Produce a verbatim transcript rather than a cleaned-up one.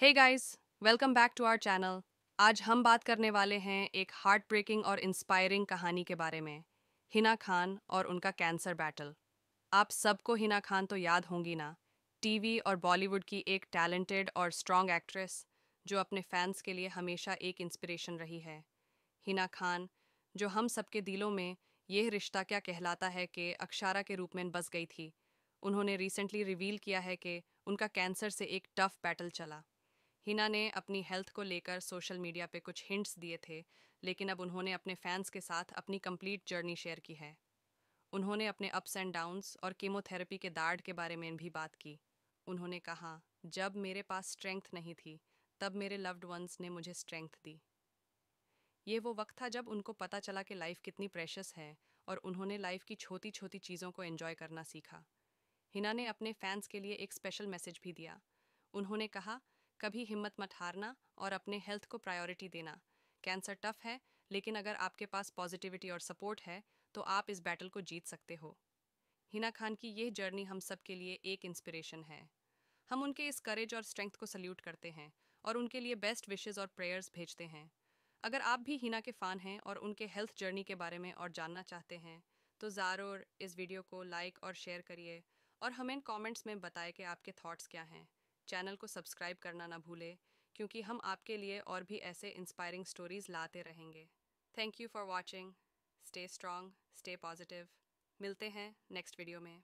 Hey guys, welcome back to our channel. आज हम बात करने वाले हैं एक हार्ट ब्रेकिंग और इंस्पायरिंग कहानी के बारे में, हिना खान और उनका कैंसर बैटल। आप सबको हिना खान तो याद होंगी ना, टीवी और बॉलीवुड की एक टैलेंटेड और स्ट्रॉन्ग एक्ट्रेस जो अपने फैंस के लिए हमेशा एक इंस्पिरेशन रही है। हिना खान जो हम सबके दिलों में यह रिश्ता क्या कहलाता है कि अक्षारा के रूप में बस गई थी, उन्होंने रिसेंटली रिवील किया है कि उनका कैंसर से एक टफ बैटल चला। हिना ने अपनी हेल्थ को लेकर सोशल मीडिया पे कुछ हिंट्स दिए थे, लेकिन अब उन्होंने अपने फैंस के साथ अपनी कंप्लीट जर्नी शेयर की है। उन्होंने अपने अप्स एंड डाउन्स और कीमोथेरेपी के दार्ड के बारे में भी बात की। उन्होंने कहा, जब मेरे पास स्ट्रेंथ नहीं थी तब मेरे लव्ड वंस ने मुझे स्ट्रेंथ दी। ये वो वक्त था जब उनको पता चला कि लाइफ कितनी प्रेशियस है और उन्होंने लाइफ की छोटी छोटी चीज़ों को एंजॉय करना सीखा। हिना ने अपने फैंस के लिए एक स्पेशल मैसेज भी दिया। उन्होंने कहा, कभी हिम्मत मत हारना और अपने हेल्थ को प्रायोरिटी देना। कैंसर टफ है, लेकिन अगर आपके पास पॉजिटिविटी और सपोर्ट है तो आप इस बैटल को जीत सकते हो। हिना खान की यह जर्नी हम सब के लिए एक इंस्पिरेशन है। हम उनके इस करेज और स्ट्रेंथ को सल्यूट करते हैं और उनके लिए बेस्ट विशेज़ और प्रेयर्स भेजते हैं। अगर आप भी हिना के फ़ान हैं और उनके हेल्थ जर्नी के बारे में और जानना चाहते हैं तो ज़रूर इस वीडियो को लाइक और शेयर करिए और हमें कमेंट्स में बताएं कि आपके थॉट्स क्या हैं। चैनल को सब्सक्राइब करना ना भूलें, क्योंकि हम आपके लिए और भी ऐसे इंस्पायरिंग स्टोरीज लाते रहेंगे। Thank you for watching. Stay strong, stay positive. मिलते हैं नेक्स्ट वीडियो में।